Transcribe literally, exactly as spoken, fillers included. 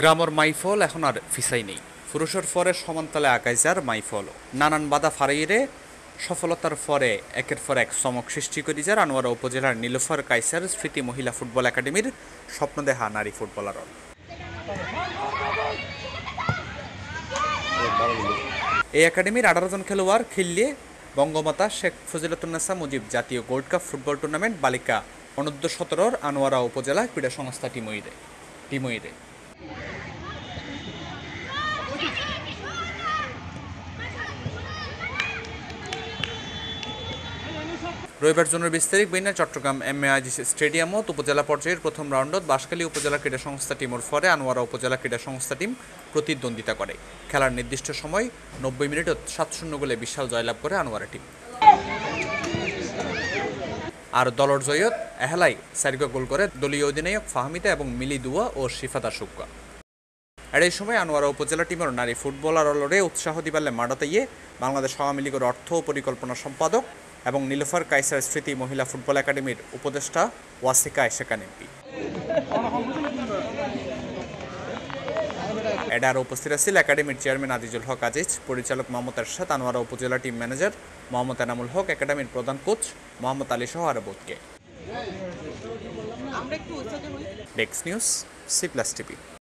গ্রামর মাইফল এখন আর ফিসাই নেই। ফুরুষের ফরে সমানতালে আকাইজার মাইফল নানান বাধা ফারাইয়ে সফলতার ফরে একের পর এক চমক সৃষ্টি করে যার আনোয়ারা উপজেলার নীলুফার কাইসার স্মৃতি মহিলা ফুটবল একাডেমির স্বপ্নদেহা নারী ফুটবলার। এই একাডেমির আঠারো জন খেলোয়াড় খেললে বঙ্গমাতা শেখ ফজিলাতুন্নেসা মুজিব জাতীয় গোল্ড কাপ ফুটবল টুর্নামেন্ট বালিকা অনূর্ধ্ব সতেরোর আনোয়ারা উপজেলা ক্রীড়া সংস্থা টিমইরে টিমইরে রবিবার জনের বিশ তারিখ বিনা চট্টগ্রাম এম এ আজিজ স্টেডিয়ামত উপজেলা পর্যায়ের প্রথম রাউন্ডত বাঁশখালী উপজেলা ক্রীড়া সংস্থা টিমের ফরে আনোয়ারা উপজেলা ক্রীড়া সংস্থা টিম প্রতিদ্বন্দ্বিতা করে। খেলার নির্দিষ্ট সময় নব্বই মিনিটত সাত শূন্য গোলে বিশাল জয়লাভ করে আনোয়ারা টিম। আর দলর জয়ত এহেলাই সারিগা গোল করে দলীয় অধিনায়ক ফাহমিদা এবং মিলি দুয়া ও শিফাদা সুক্কা। আর এই সময় আনোয়ারা উপজেলা টিমের নারী ফুটবলাররে উৎসাহ দিবালে মাডাতাইয়ে বাংলাদেশ আওয়ামী লীগের অর্থ ও পরিকল্পনা সম্পাদক এবং নীলুফার কাইসার স্মৃতি মহিলা ফুটবল একাডেমির উপদেষ্টা ওয়াসিকা আশকান এমপি এডার উপস্থিত ছিল। একাডেমির চেয়ারম্যান আজিজুল হক আজিজ, পরিচালক মোহাম্মদ আরশাদ, আনোয়ারা উপজেলা টিম ম্যানেজার মোহাম্মদ এনামুল হক, একাডেমির প্রধান কোচ মোহাম্মদ আলী সহ আরও বোধকে। Desk news, C plus TV.